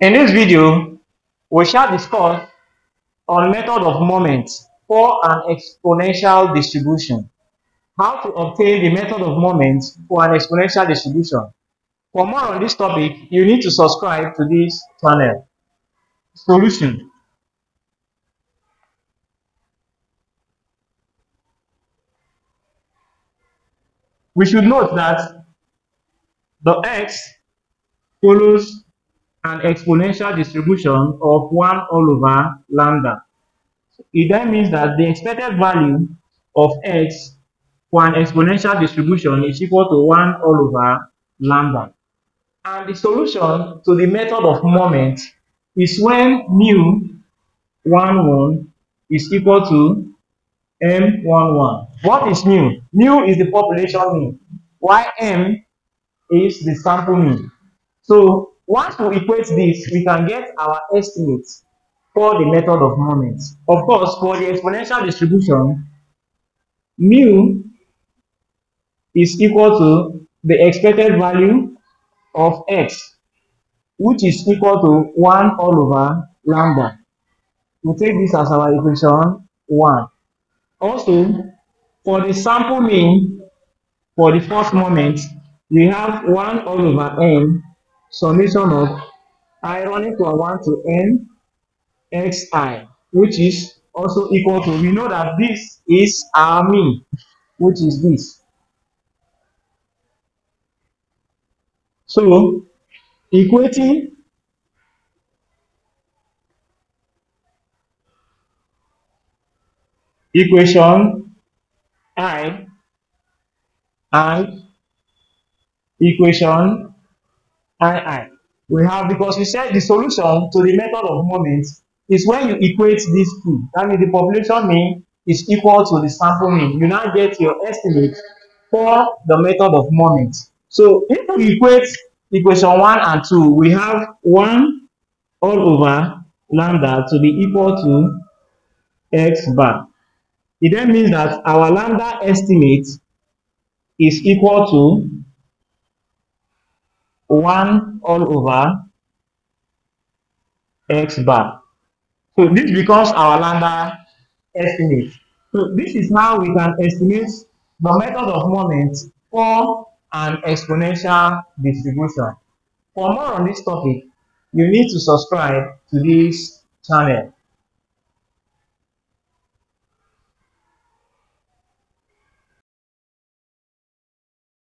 In this video, we shall discuss on method of moments for an exponential distribution. How to obtain the method of moments for an exponential distribution. For more on this topic, you need to subscribe to this channel. Solution. We should note that the x follows an exponential distribution of 1 all over lambda. It then means that the expected value of x for an exponential distribution is equal to 1 all over lambda. And the solution to the method of moments is when mu(11) is equal to m11. What is mu? Mu is the population mu, while m is the sample mu. So once we equate this, we can get our estimates for the method of moments. Of course, for the exponential distribution, mu is equal to the expected value of x, which is equal to 1 all over lambda. We take this as our equation 1. Also, for the sample mean, for the first moment, we have 1 all over n summation of I run equal 1 to n xi, which is also equal to, we know that this is our mean, which is this. So equating equation I and equation II, we have, because we said the solution to the method of moments is when you equate these two, that means the population mean is equal to the sample mean. You now get your estimate for the method of moments. So if we equate equation 1 and 2, we have 1 all over lambda to be equal to x bar. It then means that our lambda estimate is equal to 1 all over x bar. So this becomes our lambda estimate. So this is how we can estimate the method of moments for an exponential distribution. For more on this topic, you need to subscribe to this channel.